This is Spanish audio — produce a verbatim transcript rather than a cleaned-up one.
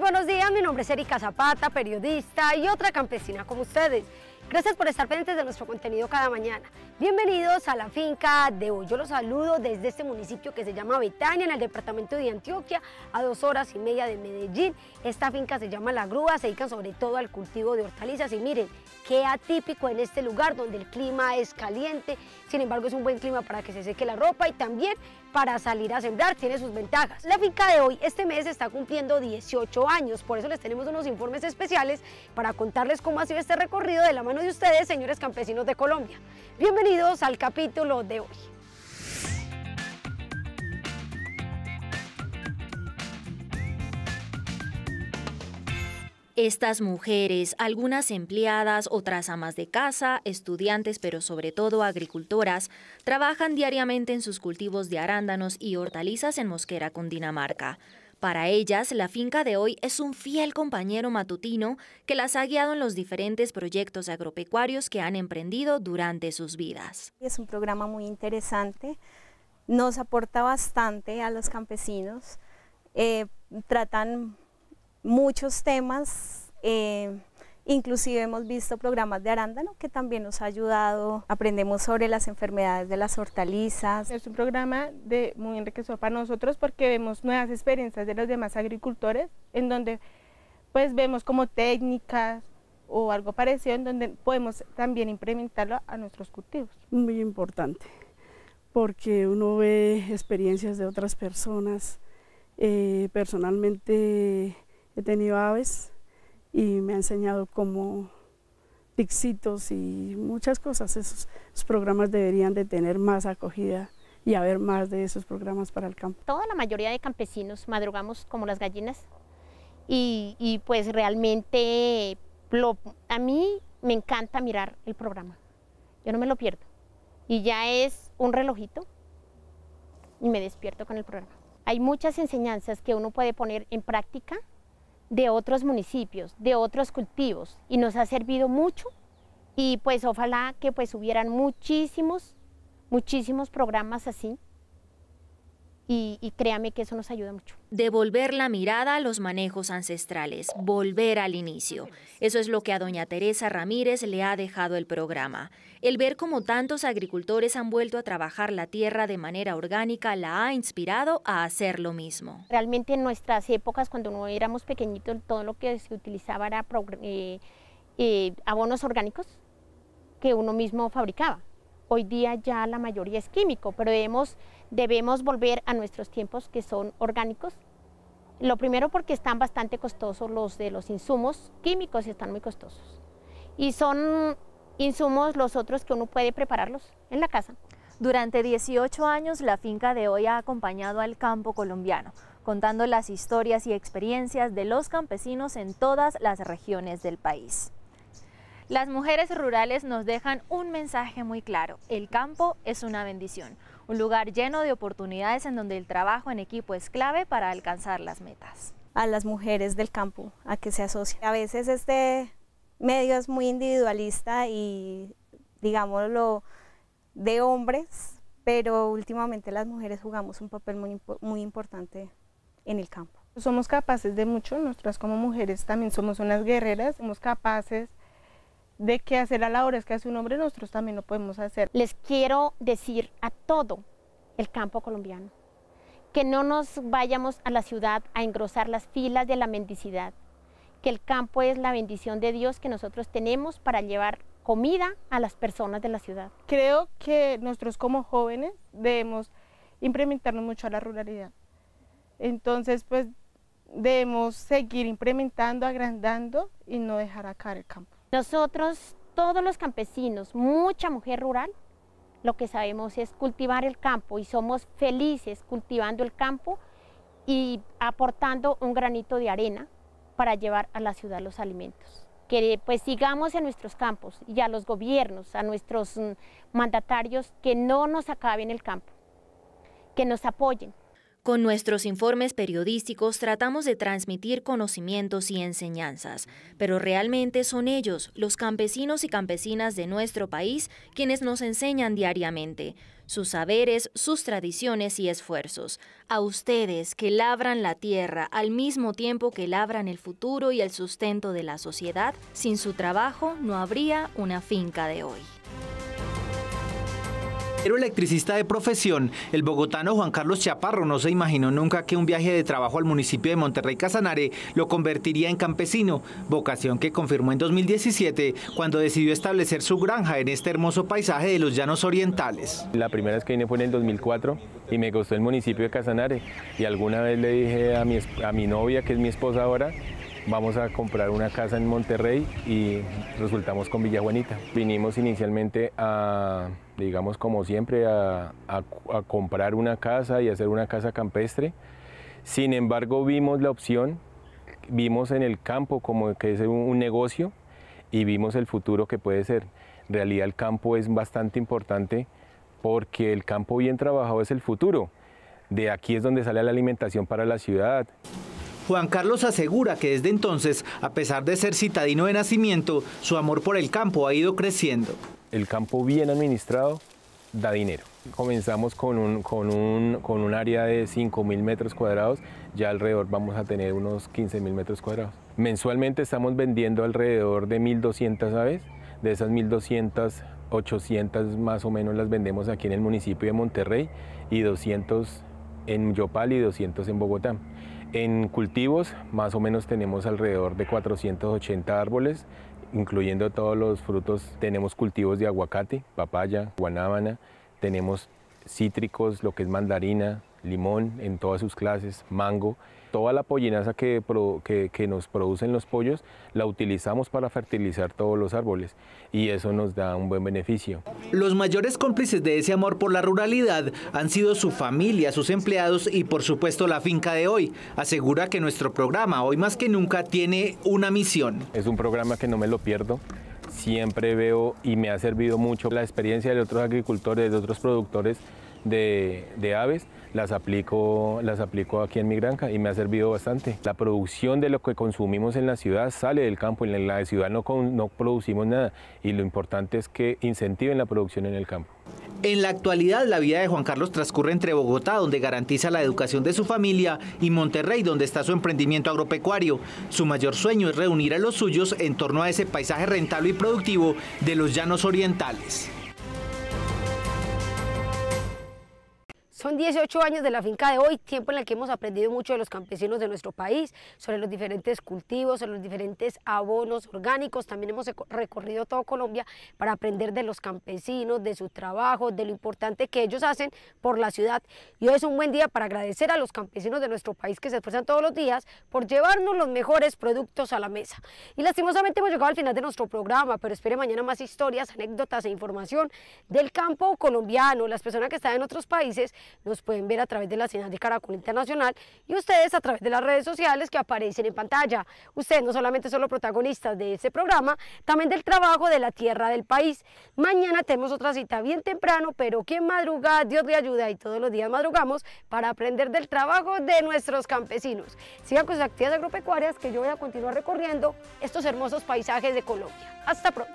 buenos días, mi nombre es Erika Zapata, periodista y otra campesina como ustedes. Gracias por estar pendientes de nuestro contenido cada mañana. Bienvenidos a la finca de hoy. Yo los saludo desde este municipio que se llama Betania, en el departamento de Antioquia, a dos horas y media de Medellín. Esta finca se llama La Grúa, se dedican sobre todo al cultivo de hortalizas. Y miren, qué atípico en este lugar donde el clima es caliente. Sin embargo, es un buen clima para que se seque la ropa y también para salir a sembrar. Tiene sus ventajas. La finca de hoy, este mes, está cumpliendo dieciocho años. Por eso les tenemos unos informes especiales para contarles cómo ha sido este recorrido de la mano de ustedes, señores campesinos de Colombia. Bienvenidos al capítulo de hoy. Estas mujeres, algunas empleadas, otras amas de casa, estudiantes, pero sobre todo agricultoras, trabajan diariamente en sus cultivos de arándanos y hortalizas en Mosquera, Cundinamarca. Para ellas, la finca de hoy es un fiel compañero matutino que las ha guiado en los diferentes proyectos agropecuarios que han emprendido durante sus vidas. Es un programa muy interesante, nos aporta bastante a los campesinos, eh, tratan muchos temas, eh, inclusive hemos visto programas de arándano que también nos ha ayudado, aprendemos sobre las enfermedades de las hortalizas. Es un programa de, muy enriquecedor para nosotros porque vemos nuevas experiencias de los demás agricultores, en donde pues vemos como técnicas o algo parecido, en donde podemos también implementarlo a nuestros cultivos. Muy importante, porque uno ve experiencias de otras personas. Eh, personalmente he tenido aves y me ha enseñado como pixitos y muchas cosas. Esos, esos programas deberían de tener más acogida y haber más de esos programas para el campo. Toda la mayoría de campesinos madrugamos como las gallinas y, y pues realmente lo, a mí me encanta mirar el programa, yo no me lo pierdo. Y ya es un relojito y me despierto con el programa. Hay muchas enseñanzas que uno puede poner en práctica de otros municipios, de otros cultivos, y nos ha servido mucho, y pues ojalá que pues hubieran muchísimos, muchísimos programas así, y, y créame que eso nos ayuda mucho. Devolver la mirada a los manejos ancestrales, volver al inicio. Eso es lo que a doña Teresa Ramírez le ha dejado el programa. El ver cómo tantos agricultores han vuelto a trabajar la tierra de manera orgánica la ha inspirado a hacer lo mismo. Realmente en nuestras épocas, cuando no éramos pequeñitos, todo lo que se utilizaba era eh, eh, abonos orgánicos que uno mismo fabricaba. Hoy día ya la mayoría es químico, pero debemos, debemos volver a nuestros tiempos que son orgánicos. Lo primero porque están bastante costosos los de los insumos químicos, están muy costosos. Y son insumos los otros que uno puede prepararlos en la casa. Durante dieciocho años la finca de hoy ha acompañado al campo colombiano, contando las historias y experiencias de los campesinos en todas las regiones del país. Las mujeres rurales nos dejan un mensaje muy claro: el campo es una bendición, un lugar lleno de oportunidades en donde el trabajo en equipo es clave para alcanzar las metas. A las mujeres del campo, a que se asocien. A veces este medio es muy individualista y, digámoslo, de hombres, pero últimamente las mujeres jugamos un papel muy, muy importante en el campo. Somos capaces de mucho, nosotras como mujeres también somos unas guerreras, somos capaces de que hacer a la hora es que hace un hombre, nosotros también lo podemos hacer. Les quiero decir a todo el campo colombiano que no nos vayamos a la ciudad a engrosar las filas de la mendicidad, que el campo es la bendición de Dios que nosotros tenemos para llevar comida a las personas de la ciudad. Creo que nosotros como jóvenes debemos implementarnos mucho a la ruralidad. Entonces, pues, debemos seguir implementando, agrandando y no dejar acabar el campo. Nosotros, todos los campesinos, mucha mujer rural, lo que sabemos es cultivar el campo y somos felices cultivando el campo y aportando un granito de arena para llevar a la ciudad los alimentos. Que pues sigamos en nuestros campos y a los gobiernos, a nuestros mandatarios, que no nos acaben el campo, que nos apoyen. Con nuestros informes periodísticos tratamos de transmitir conocimientos y enseñanzas, pero realmente son ellos, los campesinos y campesinas de nuestro país, quienes nos enseñan diariamente sus saberes, sus tradiciones y esfuerzos. A ustedes que labran la tierra al mismo tiempo que labran el futuro y el sustento de la sociedad, sin su trabajo no habría una finca de hoy. Pero electricista de profesión, el bogotano Juan Carlos Chaparro no se imaginó nunca que un viaje de trabajo al municipio de Monterrey Casanare lo convertiría en campesino, vocación que confirmó en dos mil diecisiete cuando decidió establecer su granja en este hermoso paisaje de los Llanos Orientales. La primera vez que vine fue en el dos mil cuatro y me gustó el municipio de Casanare, y alguna vez le dije a mi, a mi novia, que es mi esposa ahora, vamos a comprar una casa en Monterrey, y resultamos con Villa Juanita. Vinimos inicialmente a, digamos como siempre, a, a, a comprar una casa y hacer una casa campestre. Sin embargo, vimos la opción, vimos en el campo como que es un, un negocio, y vimos el futuro que puede ser. En realidad el campo es bastante importante, porque el campo bien trabajado es el futuro. De aquí es donde sale la alimentación para la ciudad. Juan Carlos asegura que desde entonces, a pesar de ser citadino de nacimiento, su amor por el campo ha ido creciendo. El campo bien administrado da dinero. Comenzamos con un, con un, con un área de cinco mil metros cuadrados, ya alrededor vamos a tener unos quince mil metros cuadrados. Mensualmente estamos vendiendo alrededor de mil doscientas aves, de esas mil doscientas, ochocientas más o menos las vendemos aquí en el municipio de Monterrey, y doscientas en Yopal y doscientas en Bogotá. En cultivos, más o menos tenemos alrededor de cuatrocientos ochenta árboles, incluyendo todos los frutos. Tenemos cultivos de aguacate, papaya, guanábana, tenemos cítricos, lo que es mandarina, limón en todas sus clases, mango. Toda la pollinaza que, que, que nos producen los pollos la utilizamos para fertilizar todos los árboles, y eso nos da un buen beneficio. Los mayores cómplices de ese amor por la ruralidad han sido su familia, sus empleados y por supuesto la finca de hoy. Asegura que nuestro programa, hoy más que nunca, tiene una misión. Es un programa que no me lo pierdo. Siempre veo, y me ha servido mucho la experiencia de otros agricultores, de otros productores de, de aves, las aplico, las aplico aquí en mi granja, y me ha servido bastante. La producción de lo que consumimos en la ciudad sale del campo, en la ciudad no, no producimos nada, y lo importante es que incentiven la producción en el campo. En la actualidad, la vida de Juan Carlos transcurre entre Bogotá, donde garantiza la educación de su familia, y Monterrey, donde está su emprendimiento agropecuario. Su mayor sueño es reunir a los suyos en torno a ese paisaje rentable y productivo de los Llanos Orientales. Son dieciocho años de la finca de hoy, tiempo en el que hemos aprendido mucho de los campesinos de nuestro país, sobre los diferentes cultivos, sobre los diferentes abonos orgánicos. También hemos recorrido toda Colombia para aprender de los campesinos, de su trabajo, de lo importante que ellos hacen por la ciudad. Y hoy es un buen día para agradecer a los campesinos de nuestro país que se esfuerzan todos los días por llevarnos los mejores productos a la mesa. Y lastimosamente hemos llegado al final de nuestro programa, pero espere mañana más historias, anécdotas e información del campo colombiano. Las personas que están en otros países nos pueden ver a través de la señal de Caracol Internacional, y ustedes a través de las redes sociales que aparecen en pantalla. Ustedes no solamente son los protagonistas de este programa, también del trabajo de la tierra del país. Mañana tenemos otra cita bien temprano, pero quien madruga, Dios le ayuda, y todos los días madrugamos para aprender del trabajo de nuestros campesinos. Sigan con sus actividades agropecuarias, que yo voy a continuar recorriendo estos hermosos paisajes de Colombia. Hasta pronto.